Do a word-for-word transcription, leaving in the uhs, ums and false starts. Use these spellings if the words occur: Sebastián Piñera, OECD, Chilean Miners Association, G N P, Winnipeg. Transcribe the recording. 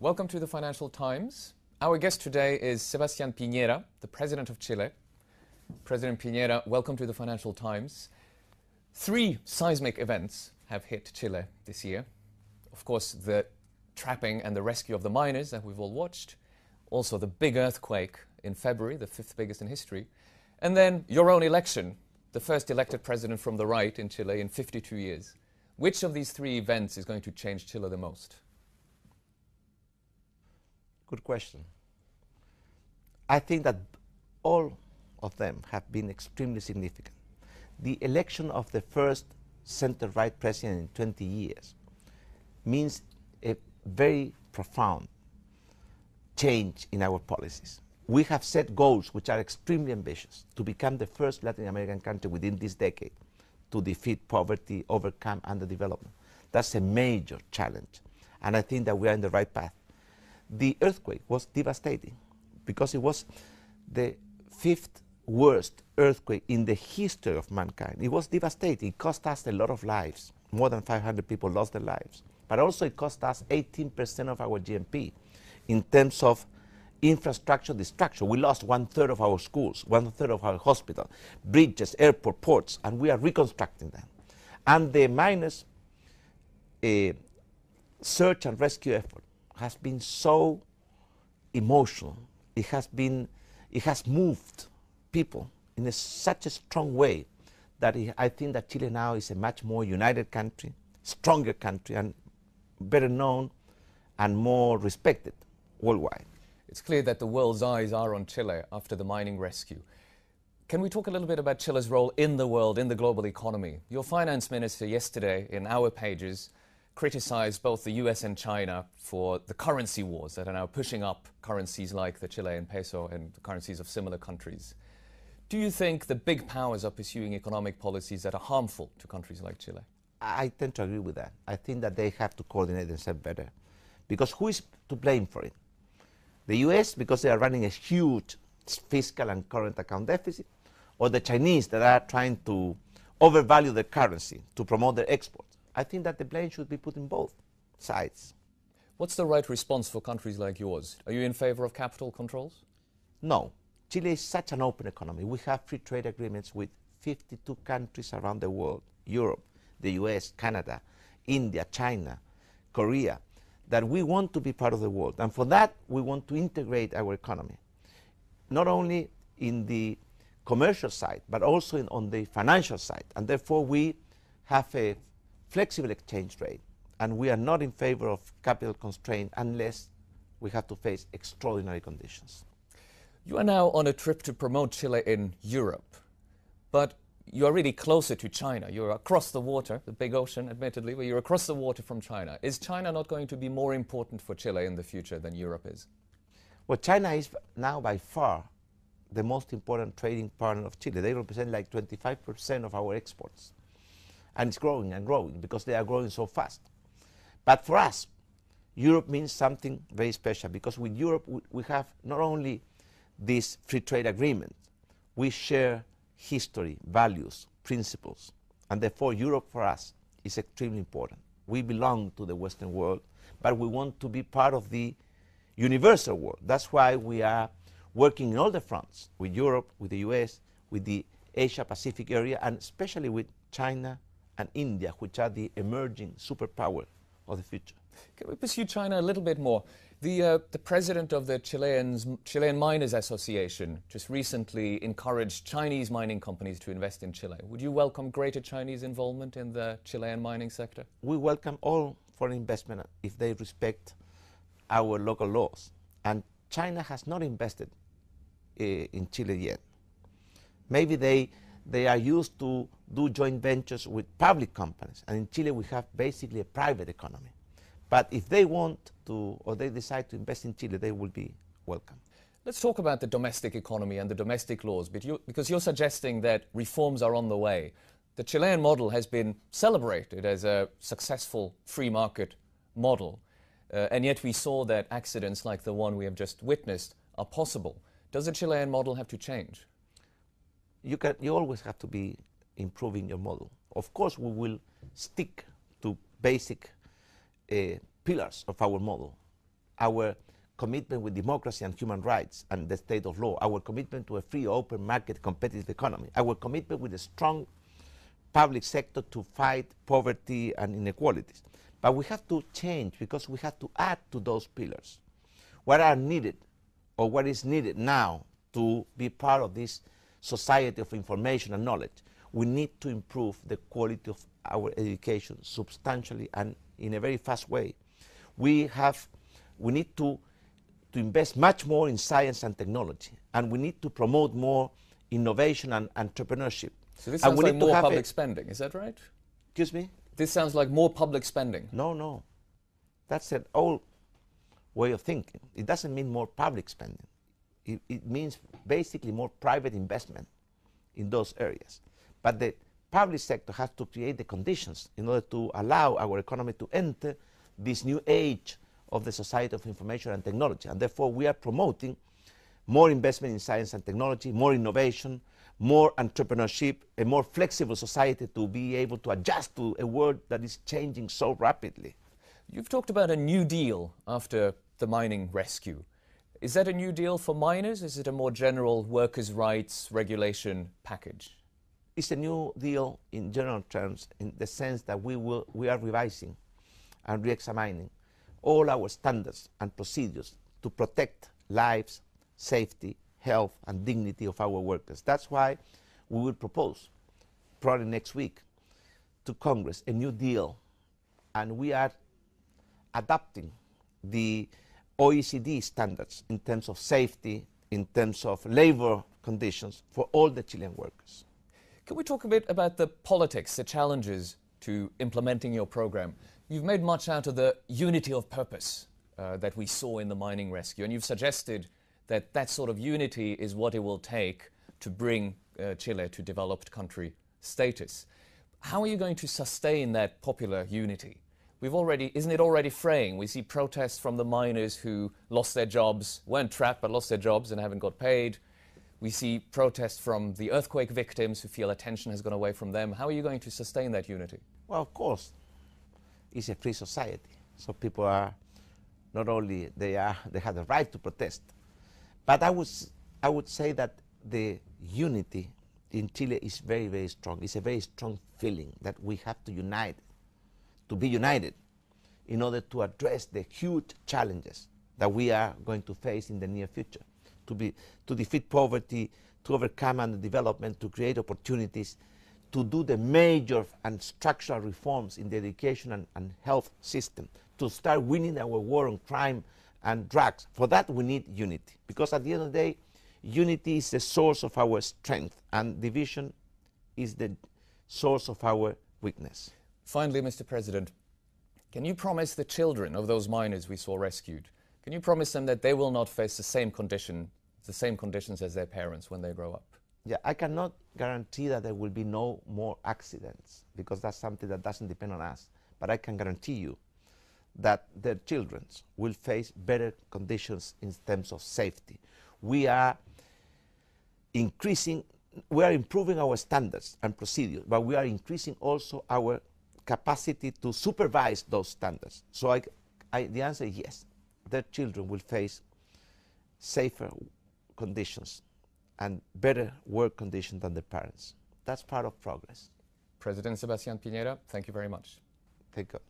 Welcome to the Financial Times. Our guest today is Sebastián Piñera, the President of Chile. President Piñera, welcome to the Financial Times. Three seismic events have hit Chile this year. Of course, the trapping and the rescue of the miners that we've all watched. Also, the big earthquake in February, the fifth biggest in history. And then your own election, the first elected president from the right in Chile in fifty-two years. Which of these three events is going to change Chile the most? Good question. I think that all of them have been extremely significant. The election of the first center-right president in twenty years means a very profound change in our policies. We have set goals which are extremely ambitious to become the first Latin American country within this decade to defeat poverty, overcome underdevelopment. That's a major challenge, and I think that we are on the right path. The earthquake was devastating because it was the fifth worst earthquake in the history of mankind. It was devastating. It cost us a lot of lives. More than five hundred people lost their lives. But also it cost us eighteen percent of our G N P in terms of infrastructure destruction. We lost one-third of our schools, one-third of our hospitals, bridges, airport, ports, and we are reconstructing them. And the miners' uh, search and rescue effort has been so emotional. It has been, it has moved people in a, such a strong way that it, I think that Chile now is a much more united country, stronger country, and better known and more respected worldwide. It's clear that the world's eyes are on Chile after the mining rescue. Can we talk a little bit about Chile's role in the world, in the global economy? Your finance minister yesterday, in our pages, criticized both the U S and China for the currency wars that are now pushing up currencies like the Chilean peso and the currencies of similar countries. Do you think the big powers are pursuing economic policies that are harmful to countries like Chile? I tend to agree with that. I think that they have to coordinate themselves better, because who is to blame for it? The U S, because they are running a huge fiscal and current account deficit, or the Chinese that are trying to overvalue their currency to promote their exports. I think that the blame should be put in both sides. What's the right response for countries like yours? Are you in favor of capital controls? No. Chile is such an open economy. We have free trade agreements with fifty-two countries around the world, Europe, the U S, Canada, India, China, Korea, that we want to be part of the world. And for that, we want to integrate our economy, not only in the commercial side, but also in, on the financial side. And therefore, we have a flexible exchange rate, and we are not in favor of capital constraint unless we have to face extraordinary conditions. You are now on a trip to promote Chile in Europe, but you are really closer to China. You're across the water, the big ocean, admittedly, but you're across the water from China. Is China not going to be more important for Chile in the future than Europe is? Well, China is now by far the most important trading partner of Chile. They represent like twenty-five percent of our exports. And it's growing and growing because they are growing so fast. But for us, Europe means something very special, because with Europe we, we have not only this free trade agreement, we share history, values, principles, and therefore Europe for us is extremely important. We belong to the Western world, but we want to be part of the universal world. That's why we are working in all the fronts, with Europe, with the U S, with the Asia-Pacific area, and especially with China and India, which are the emerging superpower of the future. Can we pursue China a little bit more? The, uh, the president of the Chileans, Chilean Miners Association just recently encouraged Chinese mining companies to invest in Chile. Would you welcome greater Chinese involvement in the Chilean mining sector? We welcome all foreign investment if they respect our local laws. And China has not invested uh, in Chile yet. Maybe they They are used to do joint ventures with public companies, and in Chile we have basically a private economy. But if they want to, or they decide to invest in Chile, they will be welcome. Let's talk about the domestic economy and the domestic laws, but you, because you're suggesting that reforms are on the way. The Chilean model has been celebrated as a successful free market model, uh, and yet we saw that accidents like the one we have just witnessed are possible. Does the Chilean model have to change? You, can, you always have to be improving your model. Of course, we will stick to basic uh, pillars of our model. our commitment with democracy and human rights and the state of law, our commitment to a free, open market, competitive economy, our commitment with a strong public sector to fight poverty and inequalities. But we have to change because we have to add to those pillars what are needed or what is needed now to be part of this society of information and knowledge. We need to improve the quality of our education substantially and in a very fast way. We have, we need to, to invest much more in science and technology, and we need to promote more innovation and entrepreneurship. So this sounds like more public spending, is that right? Excuse me? This sounds like more public spending. No, no. That's an old way of thinking. It doesn't mean more public spending. It, it means basically more private investment in those areas. But the public sector has to create the conditions in order to allow our economy to enter this new age of the society of information and technology. And therefore, we are promoting more investment in science and technology, more innovation, more entrepreneurship, a more flexible society to be able to adjust to a world that is changing so rapidly. You've talked about a New Deal after the mining rescue. Is that a New Deal for miners? Is it a more general workers' rights regulation package? It's a New Deal in general terms, in the sense that we, will, we are revising and re-examining all our standards and procedures to protect lives, safety, health and dignity of our workers. That's why we will propose, probably next week, to Congress a New Deal, and we are adopting the O E C D standards in terms of safety, in terms of labor conditions for all the Chilean workers. Can we talk a bit about the politics, the challenges to implementing your program? You've made much out of the unity of purpose uh, that we saw in the mining rescue, and you've suggested that that sort of unity is what it will take to bring uh, Chile to developed country status. How are you going to sustain that popular unity? We've already, isn't it already fraying? We see protests from the miners who lost their jobs, weren't trapped but lost their jobs and haven't got paid. We see protests from the earthquake victims who feel attention has gone away from them. How are you going to sustain that unity? Well, of course, it's a free society. So people are, not only they, are, they have the right to protest, but I would, I would say that the unity in Chile is very, very strong. It's a very strong feeling that we have to unite, to be united, in order to address the huge challenges that we are going to face in the near future, to, be, to defeat poverty, to overcome underdevelopment, to create opportunities, to do the major and structural reforms in the education and, and health system, to start winning our war on crime and drugs. For that we need unity, because at the end of the day, unity is the source of our strength and division is the source of our weakness. Finally, Mister President, can you promise the children of those miners we saw rescued, can you promise them that they will not face the same condition, the same conditions as their parents when they grow up? Yeah, I cannot guarantee that there will be no more accidents, because that's something that doesn't depend on us, but I can guarantee you that their children will face better conditions in terms of safety. We are increasing, we are improving our standards and procedures, but we are increasing also our capacity to supervise those standards. So I, I, the answer is yes, their children will face safer conditions and better work conditions than their parents. That's part of progress. President Sebastián Piñera, thank you very much. Thank you.